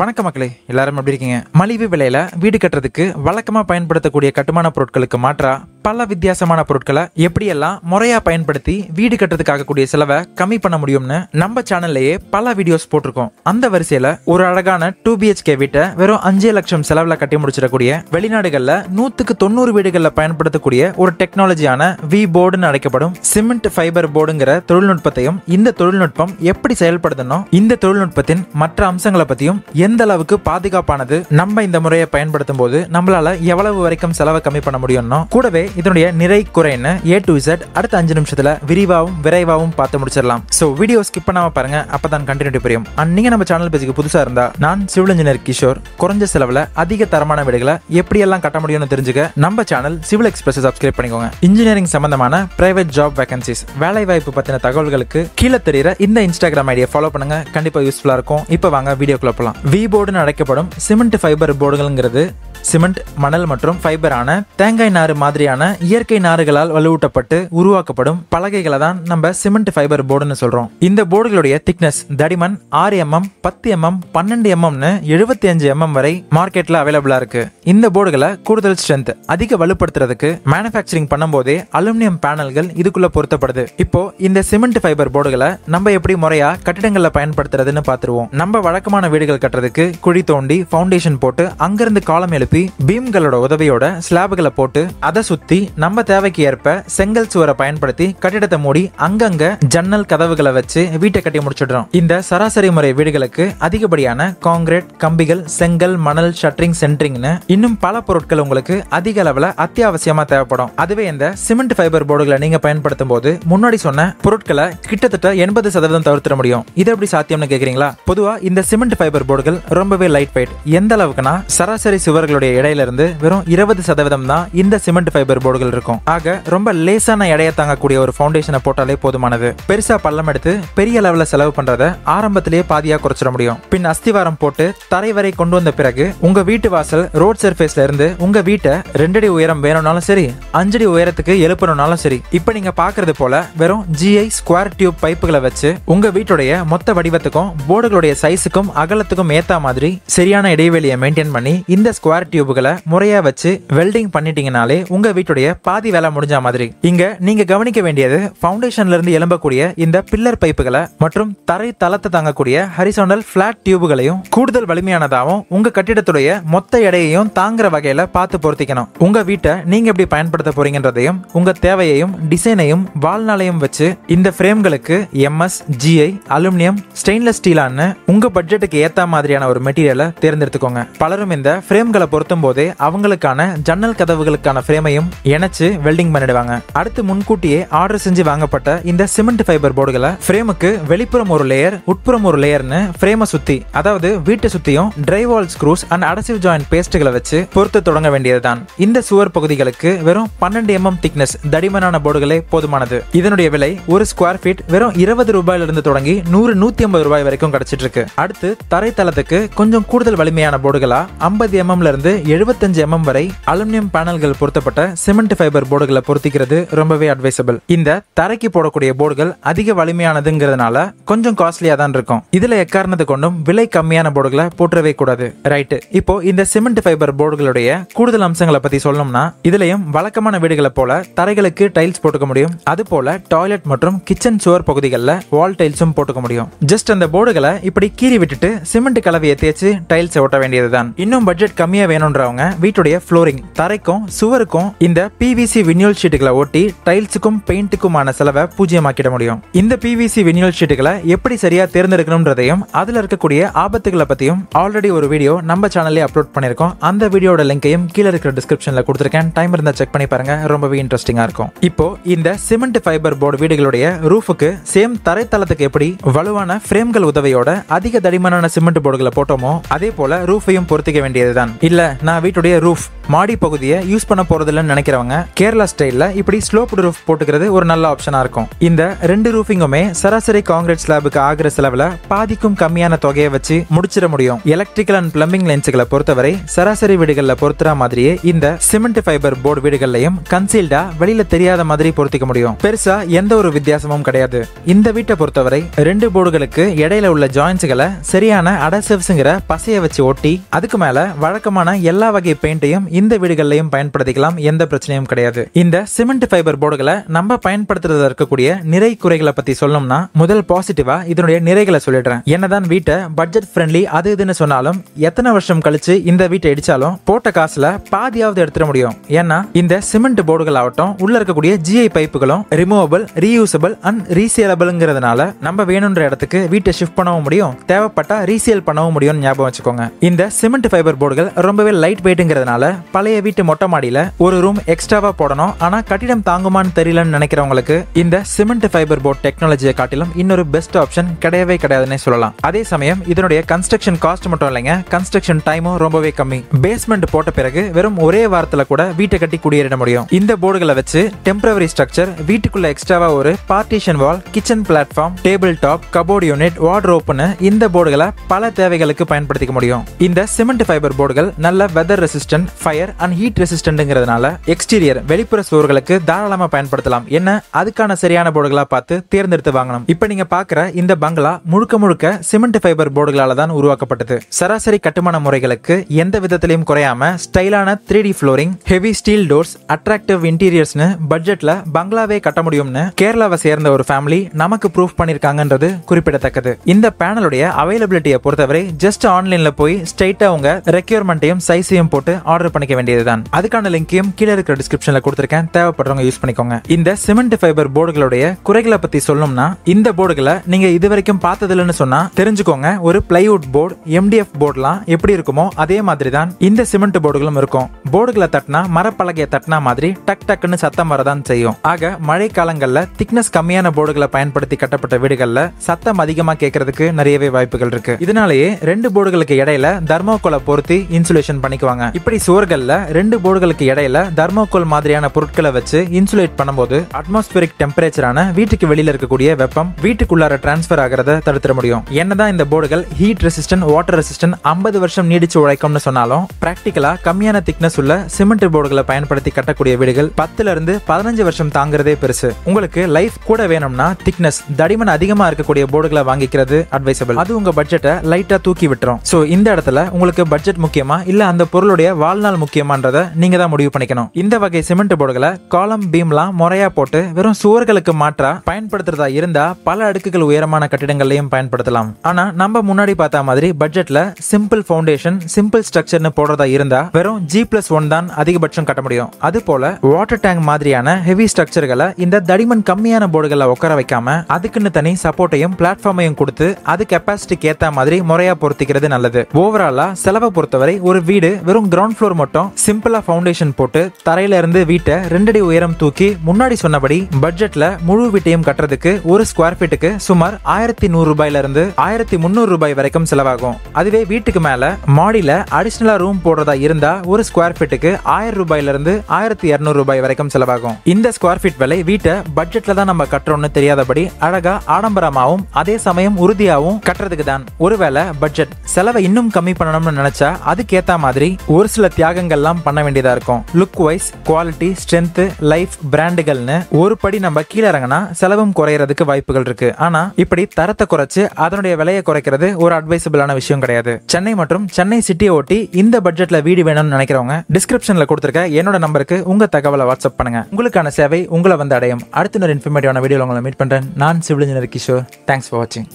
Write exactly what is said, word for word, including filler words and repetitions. வணக்கம் மக்களே, எல்லாரும் எப்படி இருக்கீங்க? மலிவு விலையில வீடு கட்டுறதுக்கு வழக்கமா பயன்படுத்தக்கூடிய கட்டுமான பொருட்களுக்கு மாற்றா பல வித்தியாசமான பொருட்களை எப்படியெல்லாம் முறையா பயன்படுத்தி வீடு கட்டுறதுக்காக கூடிய செலவை கம்மி பண்ண முடியும்னு நம்ம சேனல்லையே பல வீடியோஸ் போட்டிருக்கோம். அந்த வரிசையில ஒரு அழகான டூ பிஹெச்கே வீட்டை வெறும் அஞ்சே லட்சம் செலவுல கட்டி முடிச்சிடக்கூடிய வெளிநாடுகள்ல நூத்துக்கு தொண்ணூறு வீடுகளில் பயன்படுத்தக்கூடிய ஒரு டெக்னாலஜியான வி போர்டுன்னு அழைக்கப்படும் சிமெண்ட் ஃபைபர் போர்டுங்கிற தொழில்நுட்பத்தையும், இந்த தொழில்நுட்பம் எப்படி செயல்படுதுன்னு, இந்த தொழில்நுட்பத்தின் மற்ற அம்சங்களை பத்தியும், எந்த அளவுக்கு பாதுகாப்பானது, நம்ம இந்த முறையை பயன்படுத்தும் போது நம்மளால எவ்வளவு வரைக்கும் செலவை கம்மி பண்ண முடியும்னோ, கூடவே இதனுடைய நிறை குறைன்னு ஏ டு இசட் அடுத்த அஞ்சு நிமிஷத்துல விரிவாகவும் விரைவாகவும் பார்த்து முடிச்சிடலாம். சோ வீடியோ ஸ்கிப் பண்ணாம பாருங்க, அப்பதான் கண்டினியூட்டி புரியும். அண்ட் நீங்க நம்ம சேனல் பேஜுக்கு புதுசா இருந்தா, நான் சிவில் இன்ஜினியர் கிஷோர். குறைஞ்ச செலவுல அதிக தரமான வீடுகளை எப்படியெல்லாம் கட்ட முடியும்னு தெரிஞ்சுக்க நம்ம சேனல் சிவில் எக்ஸ்பிரஸ் சப்ஸ்கிரைப் பண்ணிக்கோங்க. இன்ஜினியரிங் சம்பந்தமான பிரைவேட் ஜாப் வேகன்சிஸ், வேலை வாய்ப்பு பத்தின தகவல்களுக்கு கீழே தெரியுற இந்த இன்ஸ்டாகிராம் ஐடியை ஃபாலோ பண்ணுங்க, கண்டிப்பா யூஸ்ஃபுல்லா இருக்கும். இப்ப வாங்க வீடியோக்குள்ள போலாம். வி போர்டுன்னு அழைக்கப்படும் சிமெண்ட் ஃபைபர் போர்டுகள்ங்கிறது சிமெண்ட், மணல் மற்றும் ஃபைபரான தேங்காய் நாறு மாதிரியான இயற்கை நாறுகளால் வலுவூட்டப்பட்டு உருவாக்கப்படும் பலகைகளை தான் நம்ம சிமெண்ட் ஃபைபர் போர்டுன்னு சொல்றோம். இந்த போர்டுகளுடைய திக்னஸ், தடிமன் ஆறு எம்எம், பத்து எம்எம், பன்னெண்டு எம்எம்னு எழுபத்தி அஞ்சு எம்எம் வரை மார்க்கெட்ல அவைலபிளா இருக்கு. இந்த போர்டுகளை கூடுதல் ஸ்ட்ரென்த், அதிக வலுப்படுத்துறதுக்கு மேனுபேக்சரிங் பண்ணும் போதே அலுமினியம் பேனல்கள் இதுக்குள்ள பொருத்தப்படுது. இப்போ இந்த சிமெண்ட் ஃபைபர் போர்டுகளை நம்ம எப்படி முறையா கட்டிடங்கள்ல பயன்படுத்துறதுன்னு பாத்துருவோம். நம்ம வழக்கமான வீடுகள் கட்டுறதுக்கு குழி தோண்டி பவுண்டேஷன் போட்டு அங்கிருந்து காலம் எழுப்பி பீம்களோட உதவியோட ஸ்லாபுகளை போட்டு அதை சுத்தி நம்ம தேவைக்கு ஏற்ப செங்கல் சுவரை பயன்படுத்தி கட்டிடத்தை மூடி அங்கங்க ஜன்னல் கதவுகளை வச்சு வீட்டை கட்டி முடிச்சிடுறோம். இந்த சராசரி முறை வீடுகளுக்கு அதிகப்படியான காங்கிரீட், கம்பிகள், செங்கல், மணல், ஷட்டரிங், சென்ட்ரிங்னு இன்னும் பல பொருட்கள் உங்களுக்கு அதிக அளவுல அத்தியாவசியமா தேவைப்படும். அதுவே இந்த சிமெண்ட் ஃபைபர் போர்டுகளை நீங்க பயன்படுத்தும் போது முன்னாடி சொன்ன பொருட்களை கிட்டத்தட்ட எண்பது சதவீதம் தவிர்த்திட முடியும். இது எப்படி சாத்தியம்னு கேக்குறீங்களா? பொதுவா இந்த சிமெண்ட் ஃபைபர் போர்டுகள் ரொம்பவே லைட் வெயிட். எந்த அளவுக்குன்னா சராசரி சுவர்களுடைய இடையில இருந்து வெறும் இருபது சதவீதம் தான் இந்த சிமெண்ட் ஃபைபர் போர்டுகள் இருக்கும். ஆக ரொம்ப லேசான எடையை தாங்கக்கூடிய ஒரு ஃபவுண்டேஷனை போட்டாலே போதுமானது. பெருசா பள்ளம் எடுத்து பெரிய அளவில் செலவு பண்றதை ஆரம்பத்திலேயே பாதியா குறைச்சிட முடியும். பின் அஸ்திவாரம் போட்டு தரை வரை கொண்டு வந்த பிறகு உங்க வீட்டு வாசல் ரோட் சர்ஃபேஸ்ல இருந்து உங்க வீட்டை ரெண்டடி உயரம் வேணும்னாலும் சரி, அஞ்சடி உயரத்துக்கு எழுப்பணும்னாலும் சரி, இப்ப நீங்க பாக்குறது போல வெறும் ஜிஐ ஸ்கொயர் டியூப் பைப்புகளை வச்சு உங்க வீட்டுடைய மொத்த வடிவத்துக்கும் போர்டுகளுடைய சைஸுக்கும் அகலத்துக்கும் ஏத்த மாதிரி சரியான இடைவெளியை மெயின்டைன் பண்ணி இந்த ஸ்கொயர் டியூபுகளை முறையா வச்சு வெல்டிங் பண்ணிட்டீங்கனாலே உங்க வீட்டுடைய பாதி வேலை முடிஞ்ச மாதிரி. இங்க நீங்க கவனிக்க வேண்டியது ஃபவுண்டேஷன்ல இருந்து எழும்பக்கூடிய இந்த பில்லர் பைப்புகளை மற்றும் தரை தளத்தை தாங்கக்கூடிய ஹரிசாண்டல் ஃபிளாட் டியூபுகளையும் கூடுதல் வலிமையானதாகவும் உங்க கட்டிடத்துடைய மொத்த எடையையும் தாங்குற வகையில பார்த்து பொருத்திக்கணும். உங்க வீட்டை நீங்க எப்படி பயன்படுத்த போறீங்கன்றதையும் உங்க தேவையையும் டிசைனையும் வாழ்நாளையும் வச்சு இந்த ஃப்ரேம்களுக்கு எம்எஸ், ஜிஐ, அலுமினியம், ஸ்டெயின்லெஸ் ஸ்டீலான்னு உங்க பட்ஜெட்டுக்கு ஏத்த மாதிரியான ஒரு மெட்டீரியலை தேர்ந்தெடுத்துக்கோங்க. பலரும் இந்த ஃப்ரேம்களை பொருத்தும் போதே அவங்களுக்கான ஜன்னல் கதவுகளுக்கான ஃப்ரேமையும் இணைச்சு வெல்டிங் பண்ணிடுவாங்க. அடுத்து முன்கூட்டியே ஆர்டர் செஞ்சு வாங்கப்பட்ட இந்த சிமெண்ட் ஃபைபர் போர்டுகளை ஃப்ரேமுக்கு வெளிப்புறம் ஒரு லேயர், உட்புறம் ஒரு லேயர்னு ஃப்ரேமை சுத்தி, அதாவது வீட்டை சுத்தியும் drywall screws and adhesive join பேஸ்ட்களை வச்சு பொறுத்து தொடங்க வேண்டியதுதான். இந்த சுவர் பகுதிகளுக்கு வெறும் பன்னெண்டு எம்எம் திக்னஸ் தடிமனான போர்டுகளே போதுமானது. இதனுடைய விலை ஒரு ஸ்கொயர் ஃபீட் வெறும் இருபது ரூபாயிலிருந்து தொடங்கி நூறு நூத்தி ஐம்பது ரூபாய் வரைக்கும் கிடைச்சிட்டு இருக்கு. அடுத்து தரைத்தளத்துக்கு கொஞ்சம் கூடுதல் வலிமையான போர்டுகளா ஐம்பது எம்எம்ல இருந்து எழுபத்தஞ்சு எம்எம் வரை அலுமினியம் பேனல்கள் பொருத்தப்பட்ட சிமெண்ட் ஃபைபர் போர்டுகளை பொருத்திக்கிறது ரொம்பவே அட்வைசபிள். இந்த தரைக்கு போடக்கூடிய போர்டுகள் அதிக வலிமையானதுங்கிறதுனால கொஞ்சம் காஸ்ட்லியா தான் இருக்கும். இதுல எக்காரணத்தை கொண்டும் விலை கம்மியான போர்டுகளை போற்றவே கூடாது. ரைட்டு, இப்போ இந்த சிமெண்ட் ஃபைபர் போர்டுகளுடைய கூடுதல் அம்சங்களை பத்தி சொல்லணும்னா, இதுலயும் வழக்கமான வீடுகளை போல தரைகளுக்கு டைல்ஸ் போட்டுக்க முடியும். அது போல டாய்லெட் மற்றும் கிச்சன் சுவர் பகுதிகளில் வால் டைல்ஸும் போட்டுக்க முடியும். ஜஸ்ட் அந்த போர்டுகளை இப்படி கீறி விட்டுட்டு சிமெண்ட் கலவையை தேய்ச்சி டைல்ஸ் ஒட்ட வேண்டியதுதான். இன்னும் பட்ஜெட் கம்மியா வேணும்ன்றவங்க வீட்டுடைய ஃப்ளோரிங், தரைக்கும் சுவருக்கும் இந்த பிவிசி வினியல் ஷீட்டுகளை ஓட்டி டைல்ஸுக்கும் பெயிண்ட்டுக்குமான செலவை பூஜ்ஜியமாக்கிட முடியும். இந்த பிவிசி வினியல் ஷீட்டுகளை எப்படி சரியா தேர்ந்தெடுக்கணும்ன்றதையும் அதுல இருக்கக்கூடிய ஆபத்துகளை பத்தியும் ஆல்ரெடி ஒரு வீடியோ நம்ம சேனல்ல அப்லோட் பண்ணிருக்கோம். அந்த வீடியோட லிங்கையும் கீழே இருக்கிற டிஸ்கிரிப்ஷன்ல கொடுத்துருக்கேன். டைம் இருந்தா செக் பண்ணி பாருங்க, ரொம்பவே இன்ட்ரெஸ்டிங்கா இருக்கும். இப்போ இந்த சிமெண்ட் ஃபைபர் போர்டு வீடுகளுடைய ரூஃபுக்கு சேம் தரைத்தளத்துக்கு எப்படி வலுவான ஃப்ரேம்கள் உதவியோட அதிக தடிமனான சிமெண்ட் போர்டுகளை போட்டோமோ, அதே போல ரூஃபையும் பொருத்திக்க வேண்டியதுதான். இல்ல இல்ல நான் வீட்டுடைய ரூஃப் மாடி பகுதியை யூஸ் பண்ண போறது இல்லன்னு நினைக்கிறவங்க கேரளா ஸ்டைல்ல இப்படி ஸ்லோப்டு ரூஃப் போட்டுக்கிறது ஒரு நல்ல ஆப்ஷனா இருக்கும். இந்த ரெண்டு ரூஃபிங்குமே சராசரி காங்கிரீட் ஸ்லாபுக்கு ஆகிற செலவுல பாதிக்கும் கம்மியான தொகையை வச்சு முடிச்சிட முடியும். எலக்ட்ரிக்கல் அண்ட் பிளம்பிங் லென்ஸ்களை பொறுத்தவரை சராசரி வீடுகளில் பொறுத்துற மாதிரியே இந்த சிமெண்ட் ஃபைபர் போர்டு வீடுகள்லையும் கன்சீல்டா வெளியில தெரியாத மாதிரி பொருத்திக்க முடியும். பெருசா எந்த ஒரு வித்தியாசமும் கிடையாது. இந்த வீட்டை பொறுத்தவரை ரெண்டு போர்டுகளுக்கு இடையில உள்ள ஜாயின்ஸ்களை சரியான அடசிவ்ஸ்ங்கிற பசையை வச்சு ஒட்டி அதுக்கு மேல வழக்கமான எல்லா வகை பெயிண்டையும் இந்த வீடுகள்லையும் பயன்படுத்திக்கலாம். எந்த பிரச்சனையும் கிடையாது. இந்த சிமெண்ட் ஃபைபர் போர்டுகளை நம்ம பயன்படுத்துறதுல இருக்கக்கூடிய நிறை குறைகளை பத்தி சொல்லணும்னா முதல் பாசிட்டிவா இதனுடைய நிறைகளை சொல்லிடுறேன். என்னதான் வீட்டை பட்ஜெட் ஃப்ரெண்ட்லி அது இதுன்னு சொன்னாலும் எத்தனை வருஷம் கழிச்சு இந்த வீட்டை இடிச்சாலும் போட்ட காசுல பாதியாவது எடுத்துட முடியும். ஏன்னா இந்த சிமெண்ட் போர்டுகள் ஆகட்டும் உள்ள இருக்கக்கூடிய ஜிஐ பைப்புகளும் ரிமூவபிள், ரீயூசபிள் அண்ட் ரீசேலபிள்ங்கிறதுனால நம்ம வேணும்ன்ற இடத்துக்கு வீட்டை ஷிஃப்ட் பண்ணவும் முடியும், தேவைப்பட்டா ரீசேல் பண்ணவும் முடியும். ஞாபகம் வச்சுக்கோங்க. இந்த சிமெண்ட் ஃபைபர் போர்டுகள் ரொம்பவே லைட் வெயிட்ங்கிறதுனால பழைய வீட்டு மொட்டை மாடியில ஒரு ரூம் எக்ஸ்ட்ராவா போடணும் ஆனா கட்டிடம் தாங்குமான்னு தெரியலன்னு நினைக்கிறவங்களுக்கு இந்த சிமெண்ட் ஃபைபர் போர்ட் டெக்னாலஜியை காட்டிலும் இன்னொரு பெஸ்ட் ஆப்ஷன் கிடையவே கிடையாதுன்னு சொல்லலாம். அதே சமயம் இதனுடைய கன்ஸ்ட்ரக்ஷன் காஸ்ட் மட்டும் இல்லைங்க, கன்ஸ்ட்ரக்ஷன் டைமும் ரொம்பவே கம்மி. பேஸ்மெண்ட் போட்ட பிறகு வெறும் ஒரே வாரத்துல கூட வீட்டை கட்டி குடியேற முடியும். இந்த போர்டுகளை வச்சு டெம்பரரி ஸ்ட்ரக்சர் வீட்டுக்குள்ள எக்ஸ்ட்ராவா ஒரு partition wall, kitchen platform, table top, cupboard unit, வார்ட்ரோப்னு இந்த போர்டுகளை பல தேவைகளுக்கு பயன்படுத்திக்க முடியும். இந்த சிமெண்ட் ஃபைபர் போர்டுகள் நல்ல weather resistant, fire and heat ரெசிஸ்டன்ட்ங்கிறதுனால எக்ஸ்டீரியர் வெளிப்புற சுவர்களுக்கு தாராளமா பயன்படுத்தலாம். என்ன அதுக்கான சரியான போர்டுகளா பார்த்து தேர்ந்தெடுத்து வாங்கணும். இப்போ நீங்க பாக்குற இந்த பங்களா முழுக்க முழுக்க சிமெண்ட் ஃபைபர் போர்டுகளால தான் உருவாக்கப்பட்டது. சராசரி கட்டுமான முறைகளுக்கு எந்த விதத்திலையும் குறையாம ஸ்டைலான three D flooring, heavy steel doors, attractive இன்டீரியர்ஸ்னு பட்ஜெட்ல பங்களாவே கட்ட முடியும்னு கேரளாவை சேர்ந்த ஒரு ஃபேமிலி நமக்கு ப்ரூஃப் பண்ணிருக்காங்கன்றது குறிப்பிடத்தக்கது. இந்த பேனலுடைய அவைலபிலிட்டியை பொறுத்தவரை ஜஸ்ட் ஆன்லைன்ல போய் ஸ்ட்ரைட்டா உங்க ரெக்யர்மெண்ட்டையும் சைஸையும் போட்டு ஆர்டர் பண்ணிக்க வேண்டியதுதான். அதுக்கான லிங்கையும் கீழே இருக்கிற டிஸ்கிரிப்ஷன்ல கொடுத்திருக்கேன், தேவைப்படுறவங்க யூஸ் பண்ணிக்கோங்க. இந்த சிமெண்ட் ஃபைபர் போர்டுகளுடைய குறைகளை பத்தி சொல்லணும்னா இந்த போர்டுகளை நீங்க இதுவரைக்கும் பார்த்தது இல்லைன்னு சொன்னா தெரிஞ்சுக்கோங்க. ஒரு பிளைவுட் போர்டு, எம்டிஎஃப் போர்டுலாம் எப்படி இருக்குமோ அதே மாதிரி தான் இந்த சிமெண்ட் போர்டுகளும் இருக்கும். போர்டுகளை தட்டினா மரப்பலகையை தட்டினா மாதிரி டக் டக்குன்னு சத்தம் வரதான் செய்யும். ஆக மழை காலங்கள்ல திக்னஸ் கம்மியான போர்டுகளை பயன்படுத்தி கட்டப்பட்ட வீடுகள்ல சத்தம் அதிகமா கேட்கறதுக்கு நிறையவே வாய்ப்புகள் இருக்கு. இதனாலேயே ரெண்டு போர்டுகளுக்கு இடையில தர்மோகோலை பொருத்தி இன்சுலேஷன் பண்ணிக்குவாங்க. இப்படி சுவர்கள்ல ரெண்டு போர்டுகளுக்கு இடையில தர்மோகோல் மாதிரியான பொருட்களை வச்சு இன்சுலேட் பண்ணும்போது அட்மாஸ்பியரிக் டெம்பரேச்சரான வீட்டுக்கு வெளியில இருக்கக்கூடிய வெப்பம் வீட்டுக்குள்ளார டிரான்ஸ்பர் ஆகிறத தடுத்துட முடியும். என்னதான் இந்த போர்டுகள் ஹீட் ரெசிஸ்டன்ட், வாட்டர் ரெசிஸ்டன்ட், ஐம்பது வருஷம் நீடிச்சு உழைக்கும்னு சொன்னாலும் பிராக்டிகலா கம்மியான திக்னஸ் உள்ள சிமெண்ட் போர்டுகளை பயன்படுத்தி கட்டக்கூடிய வீடுகள் பத்துல இருந்து பதினஞ்சு வருஷம் தாங்குறதே பெருசு. உங்களுக்கு லைஃப் கூட வேணும்னா திக்னஸ் தடிமன் அதிகமா இருக்கக்கூடிய போர்டுகளை வாங்கிக்கிறது அட்வைசபிள். அது உங்க பட்ஜெட்டை லைட்டா தூக்கி விட்டுரும். சோ இந்த இடத்துல உங்களுக்கு பட்ஜெட் முக்கியமா இல்ல அந்த பொருளுடைய வாழ்நாள் முக்கியமான்றத நீங்க தான் முடிவு பண்ணிக்கணும். இந்த வகை சிமெண்ட் போர்டுகளை காலம் பீம்லாம் முறையா போட்டு வெறும் சுவர்களுக்கு மாற்றா பயன்படுத்துறதா இருந்தா பல அடுக்குகள் உயரமான கட்டிடங்களையும் பயன்படுத்தலாம். ஆனா நம்ம முன்னாடி பார்த்த மாதிரி பட்ஜெட்ல சிம்பிள் ஃபவுண்டேஷன், சிம்பிள் ஸ்ட்ரக்சர்னு போடுறதா இருந்தா வெறும் ஜி பிளஸ் ஒன் தான் அதிகபட்சம் கட்ட முடியும். அது போல வாட்டர் டேங்க் மாதிரியான ஹெவி ஸ்ட்ரக்சர்களை இந்த தடிமன் கம்மியான போர்டுகளை உட்கார வைக்காம அதுக்குன்னு தனி சப்போர்ட்டையும் பிளாட்ஃபார்மையும் கொடுத்து அது கெப்பாசிட்டிக்கு ஏத்த மாதிரி முறையா பொருத்திக்கிறது நல்லது. ஓவராலா செலவை பொறுத்தவரை ஒரு வீடு வெறும் கிரவுண்ட் ஃப்ளோர் மட்டும் சிம்பிளா ஃபவுண்டேஷன் போட்டு தரையில இருந்து வீட்டை ரெண்டடி உயரம் தூக்கி முன்னாடி சொன்னபடி பட்ஜெட்ல முழு வீட்டையும் கட்டுறதுக்கு ஒரு ஸ்கொயர் ஃபீட்டுக்கு சுமார் ஆயிரத்தி நூறு ரூபாயில இருந்து ஆயிரத்தி முன்னூறு ரூபாய் வரைக்கும் செலவாகும். அதுவே வீட்டுக்கு மேல மாடியில அடிஷனலா ரூம் போடுறதா இருந்தா ஒரு ஸ்கொயர் ஃபீட்டுக்கு ஆயிரம் ரூபாயில இருந்து ஆயிரத்தி இருநூறு ரூபாய் வரைக்கும் செலவாகும். இந்த ஸ்கொயர் ஃபீட் விலை வீட்டை பட்ஜெட்ல தான் நம்ம கட்டுறோம்னு தெரியாதபடி அழகா ஆடம்பரமாவும் அதே சமயம் உறுதியாகவும் கட்டுறதுக்கு தான். ஒருவேளை பட்ஜெட் செலவை இன்னும் கம்மி பண்ணணும்னு நினைச்சா அதுக்கேத்த மாதிரி ஒரு சில தியாகங்கள்லாம் பண்ண வேண்டியதா இருக்கும். Look wise, quality, strength, life, பிராண்டுகள்னு ஒரு படி நம்ம கீழே இறங்கினா செலவும் குறையறதுக்கு வாய்ப்புகள் இருக்கு. ஆனா இப்படி தரத்தை குறைச்சு அதனுடைய விலையை குறைக்கிறது ஒரு அட்வைசபிளான விஷயம் கிடையாது. சென்னை மற்றும் சென்னை சிட்டியை ஒட்டி இந்த பட்ஜெட்ல வீடு வேணும்னு நினைக்கிறவங்க டிஸ்கிரிப்ஷன்ல கொடுத்திருக்க என்னோட நம்பருக்கு உங்க தகவலை வாட்ஸ்அப் பண்ணுங்க. உங்களுக்கான சேவை உங்களை வந்து அடையும். அடுத்த ஒரு இன்ஃபர்மேட்டிவான வீடியோல உங்களை மீட் பண்றேன். நான் civil engineer Kishore. Thanks for வாட்சிங்.